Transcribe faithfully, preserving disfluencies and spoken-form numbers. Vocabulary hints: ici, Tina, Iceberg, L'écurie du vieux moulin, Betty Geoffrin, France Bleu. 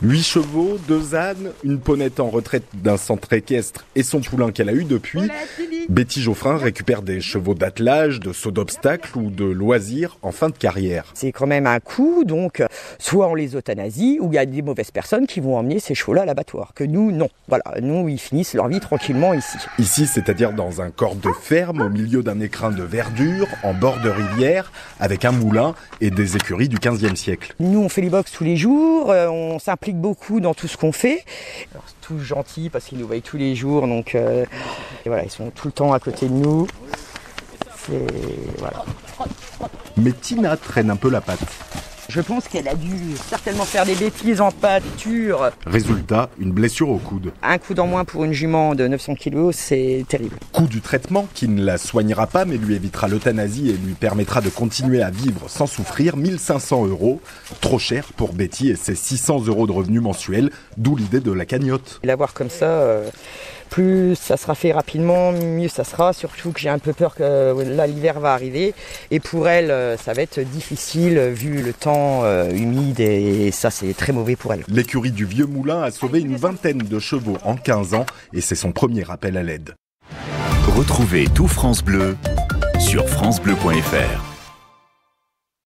Huit chevaux, deux ânes, une ponette en retraite d'un centre équestre et son poulain qu'elle a eu depuis. Hola, Betty Geoffrin récupère des chevaux d'attelage, de sauts d'obstacles ou de loisirs en fin de carrière. C'est quand même un coup, donc soit on les euthanasie ou il y a des mauvaises personnes qui vont emmener ces chevaux-là à l'abattoir. Que nous, non. Voilà, nous, ils finissent leur vie tranquillement ici. Ici, c'est-à-dire dans un corps de ferme, au milieu d'un écrin de verdure, en bord de rivière, avec un moulin et des écuries du quinzième siècle. Nous, on fait les box tous les jours, on s'implique beaucoup dans tout ce qu'on fait. Alors, c'est tout gentil parce qu'ils nous voient tous les jours, donc euh, voilà, ils sont tout le temps à côté de nous. C'est, voilà. Mais Tina traîne un peu la patte. Je pense qu'elle a dû certainement faire des bêtises en pâture. Résultat, une blessure au coude. Un coude en moins pour une jument de neuf cents kilos, c'est terrible. Coût du traitement qui ne la soignera pas mais lui évitera l'euthanasie et lui permettra de continuer à vivre sans souffrir, mille cinq cents euros. Trop cher pour Betty et ses six cents euros de revenus mensuels, d'où l'idée de la cagnotte. L'avoir comme ça, euh, plus ça sera fait rapidement, mieux ça sera. Surtout que j'ai un peu peur que euh, là, l'hiver va arriver. Et pour elle, euh, ça va être difficile vu le temps humide et ça c'est très mauvais pour elle. L'écurie du vieux moulin a sauvé une vingtaine de chevaux en quinze ans et c'est son premier appel à l'aide. Retrouvez tout France Bleu sur francebleu point fr.